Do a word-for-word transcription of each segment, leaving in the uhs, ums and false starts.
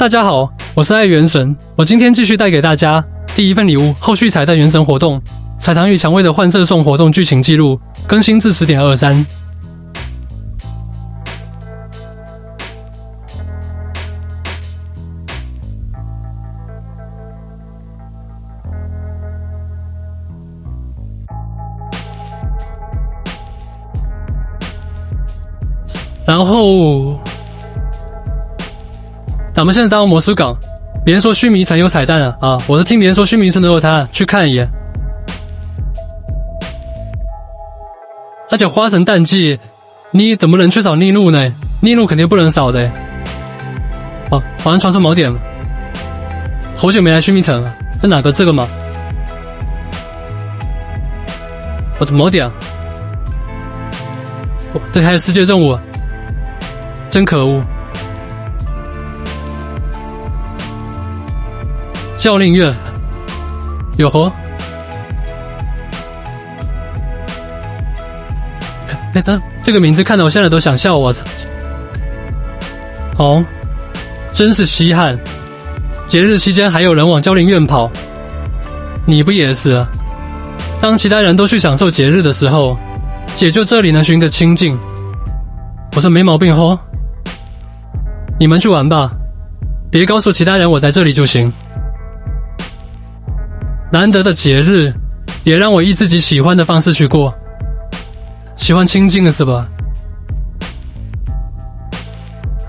大家好，我是爱元神，我今天继续带给大家第一份礼物后续彩蛋元神活动彩糖与蔷薇的幻色送活动剧情记录，更新至 十点二三。 然后，咱们现在到魔术港，别人说须弥城有彩蛋啊啊！我是听别人说须弥城都有它，去看一眼。而且花神淡季，你怎么能缺少逆路呢？逆路肯定不能少的。哦，好像传送锚点了。好久没来须弥城了，是哪个这个吗？我怎么锚点？哦，这还有世界任务。 真可恶！教令月，有何？哎，他这个名字看得我现在都想笑我操！哦，真是稀罕！节日期间还有人往教令院跑，你不也是？当其他人都去享受节日的时候，姐就这里能寻个清静。我说没毛病吼。 你们去玩吧，别告诉其他人我在这里就行。难得的节日，也让我以自己喜欢的方式去过。喜欢清静是吧？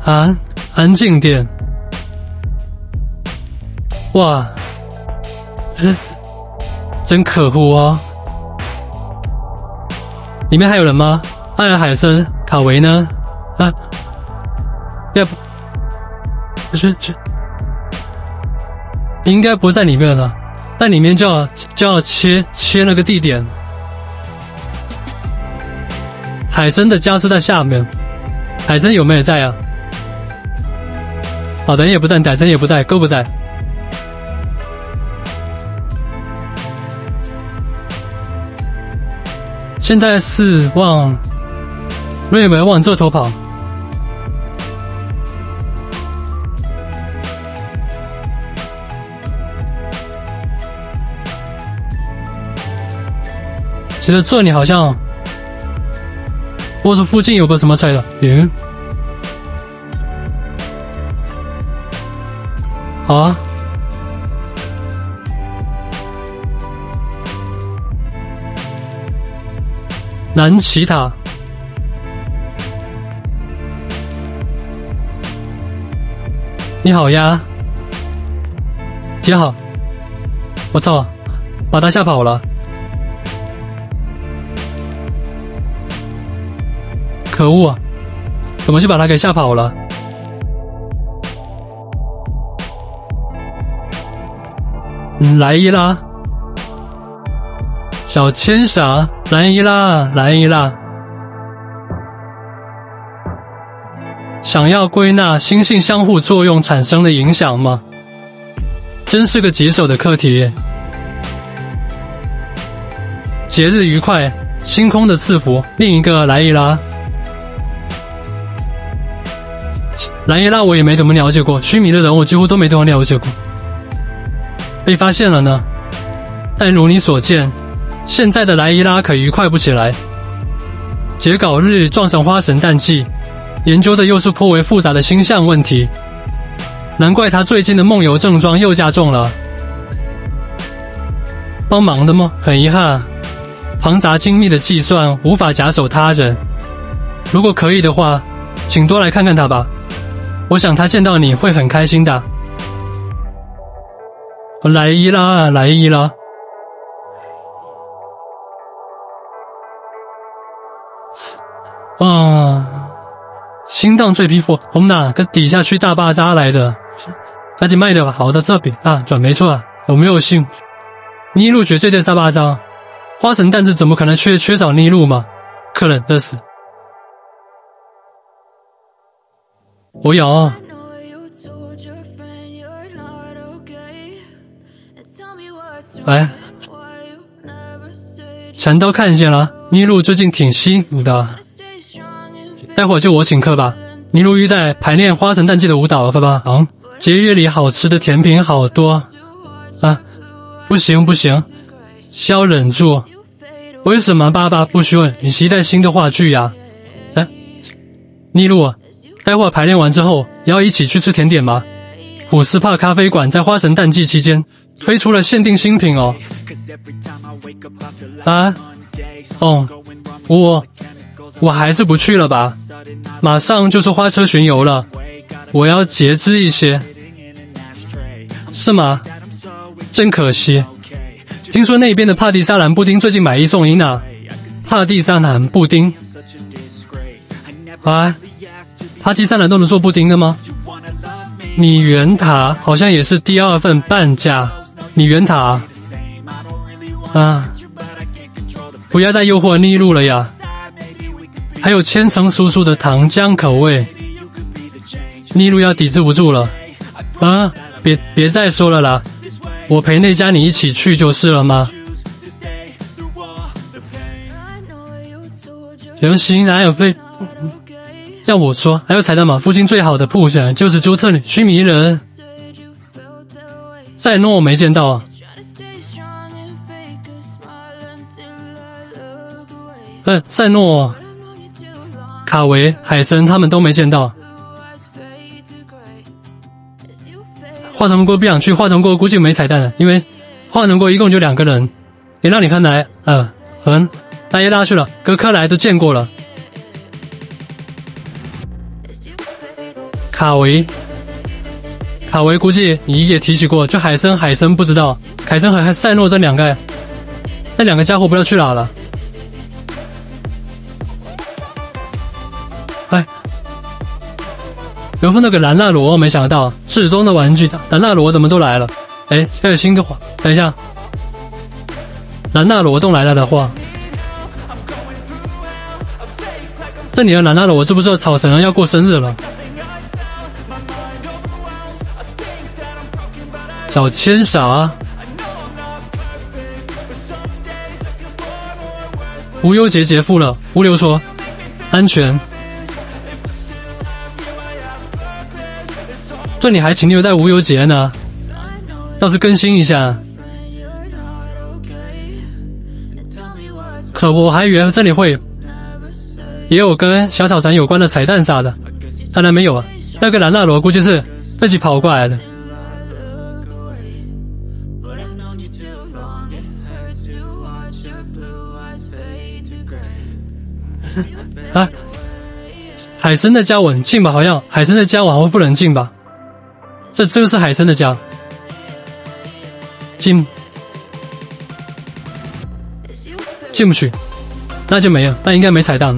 啊，安静点。哇，真真可恶哦！里面还有人吗？艾尔海森、卡维呢？啊，要不？ 这这应该不在里面了，在里面就要就要切切那个地点。海参的家是在下面，海参有没有在啊？好的，人也不在，海参也不在，哥不在。现在是往瑞梅往这头跑。 觉得这里好像，或是附近有个什么菜的，嗯，好啊，南奇塔，你好呀，你好，我操，把他吓跑了。 可恶啊！怎么就把他给吓跑了？来伊拉，小千傻，来伊拉，来伊拉，想要归纳心性相互作用产生的影响吗？真是个棘手的课题。节日愉快，星空的赐福。另一个来伊拉。 兰伊拉我也没怎么了解过，须弥的人我几乎都没怎么了解过。被发现了呢，但如你所见，现在的兰伊拉可愉快不起来。截稿日撞上花神淡季，研究的又是颇为复杂的星象问题，难怪他最近的梦游症状又加重了。帮忙的吗？很遗憾，庞杂精密的计算无法假手他人。如果可以的话，请多来看看他吧。 我想他见到你会很开心的。来伊拉，来伊拉，啊！心脏脆皮肤，我们哪个底下去大巴扎来的？赶紧卖掉吧。好的，这笔啊，转没错啊，有没有兴趣？逆路绝对在大巴扎，花神蛋子怎么可能缺缺少逆路嘛？可能的是。 我有，哎，全都看见了。尼禄最近挺辛苦的，待会儿就我请客吧。尼禄玉带排练花神淡季的舞蹈，好吧？嗯，节日里好吃的甜品好多啊！不行不行，要忍住。为什么爸爸不许我你期待新的话剧呀、啊？哎，妮露，待会排练完之后也要一起去吃甜点吗？普斯帕咖啡馆在花神淡季期间推出了限定新品哦。啊，哦，我我还是不去了吧，马上就是花车巡游了。 我要节制一些，是吗？真可惜。听说那边的帕蒂沙兰布丁最近买一送一呢。帕蒂沙兰布丁，啊，帕蒂沙兰都能做布丁的吗？米原塔好像也是第二份半价。米原塔，啊，不要再诱惑逆路了呀！还有千层酥酥的糖浆口味。 妮露要抵制不住了，啊！别别再说了啦，我陪那家你一起去就是了吗？流行哪有被？要我说，还有彩蛋码附近最好的铺展就是朱特里须弥人，赛诺我没见到啊。嗯、呃，赛诺、卡维、海森他们都没见到。 化成锅不想去，化成锅估计没彩蛋了，因为化成锅一共就两个人。也让你看来，呃，嗯，大爷拉去了，格克莱都见过了。卡维，卡维估计你也提起过，就海参，海参不知道，凯森和塞诺这两个，这两个家伙不知道去哪了。哎。 刘峰那个兰纳罗，没想到赤东的玩具兰纳罗怎么都来了？哎，还有新的话，等一下，兰纳罗都来了的话，这里的兰纳罗知不知道草神要过生日了？小千傻，无忧节结束了，无流说，安全。 这里还停留在无忧节呢，倒是更新一下。可我还以为这里会也有跟小草伞有关的彩蛋啥的，当然没有啊。那个兰纳罗估计是自己跑过来的。啊，海参的家我能进吧？好像海参的家我好像不能进吧？ 这这是海参的家，进进不去，那就没有，那应该没彩蛋。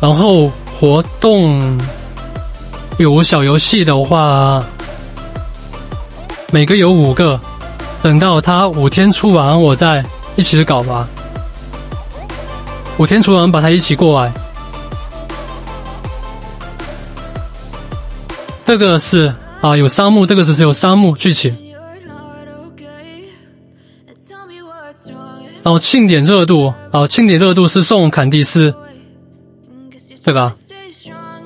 然后活动有小游戏的话，每个有五个，等到它五天出完，我再一起搞吧。五天出完，把它一起过来。 这个是啊，有商务，这个只是有商务剧情。然后庆典热度啊，庆典热度是送坎蒂斯，对吧？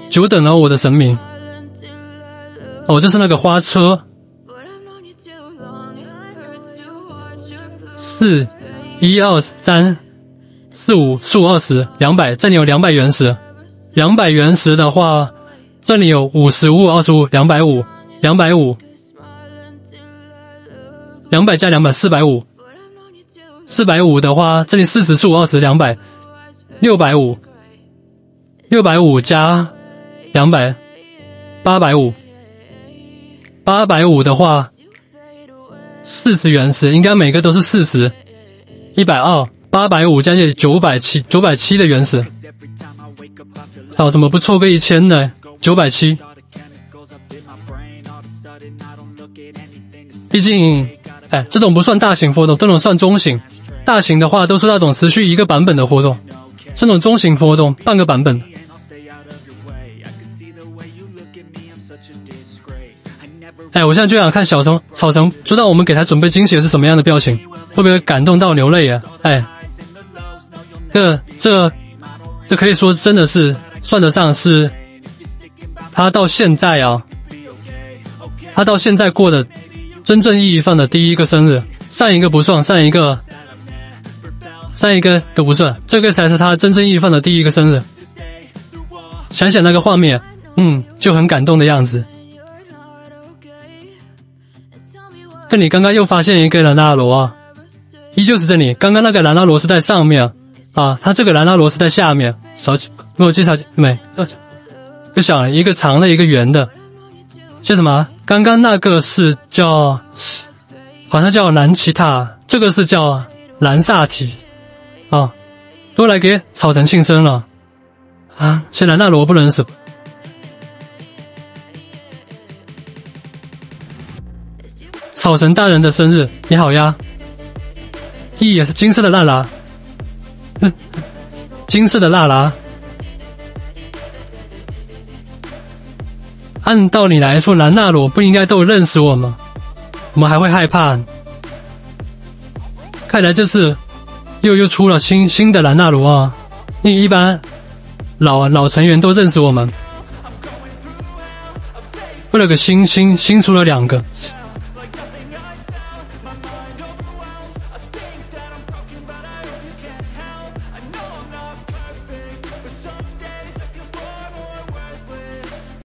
久等了我的神明。哦，这是那个花车，四一二三四五数二十两百，这里有两百原石，两百原石的话。 这里有五十五、二十五、两百五、两百五、两百加两百，四百五。四百五的话，这里四十、数二十、两百、六百五、六百五加两百，八百五。八百五的话，四十原石应该每个都是四十，一百二，八百五加起九百七，九百七的原石。操，怎么不凑个一千呢？ 九百七，毕竟，哎，这种不算大型活动，这种算中型。大型的话都是那种持续一个版本的活动，这种中型活动半个版本。哎，我现在就想看小城草城，知道我们给他准备惊喜是什么样的表情，会不会感动到流泪呀、啊？哎，这这这可以说真的是算得上是。他到现在啊，他到现在过的真正意义上的第一个生日，上一个不算，上一个上一个都不算，这个才是他真正意义上的第一个生日。想想那个画面，嗯，就很感动的样子。那你刚刚又发现一个兰纳罗啊，依旧是这里。刚刚那个兰纳罗是在上面啊，它这个兰纳罗是在下面。少起，给我介绍没？又想了一个长的，一个圆的，叫什么？刚刚那个是叫，好像叫兰奇塔，这个是叫兰萨提啊，都来给草神庆生了啊！是兰纳罗不能死。 草神大人的生日，你好呀！一也是金色的蜡蜡，嗯，金色的蜡蜡。按道理来说，兰纳罗不应该都认识我们，我们还会害怕。看来这次又又出了新新的兰纳罗啊！因为一般老老成员都认识我们，为了个新新新出了两个。